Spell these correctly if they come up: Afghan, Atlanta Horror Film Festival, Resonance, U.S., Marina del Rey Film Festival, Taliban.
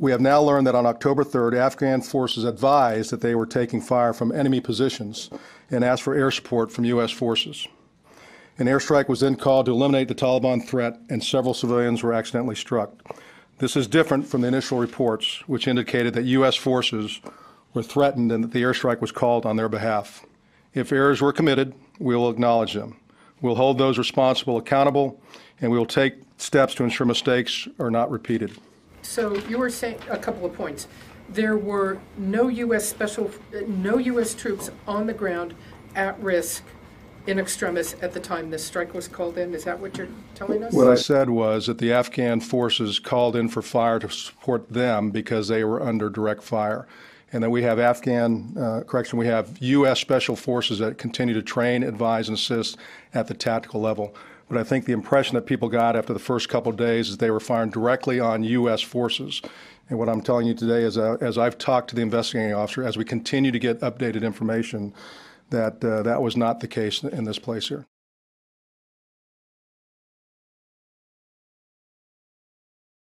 We have now learned that on October 3rd, Afghan forces advised that they were taking fire from enemy positions and asked for air support from U.S. forces. An airstrike was then called to eliminate the Taliban threat, and several civilians were accidentally struck. This is different from the initial reports, which indicated that U.S. forces were threatened and that the airstrike was called on their behalf. If errors were committed, we will acknowledge them. We'll hold those responsible accountable, and we will take steps to ensure mistakes are not repeated. So you were saying a couple of points. There were no U.S. troops on the ground at risk in extremis at the time this strike was called in. Is that what you're telling us? What I said was that the Afghan forces called in for fire to support them because they were under direct fire. And that we have U.S. special forces that continue to train, advise, and assist at the tactical level. But I think the impression that people got after the first couple of days is they were firing directly on U.S. forces. And what I'm telling you today is, as I've talked to the investigating officer, as we continue to get updated information, that was not the case in this place here.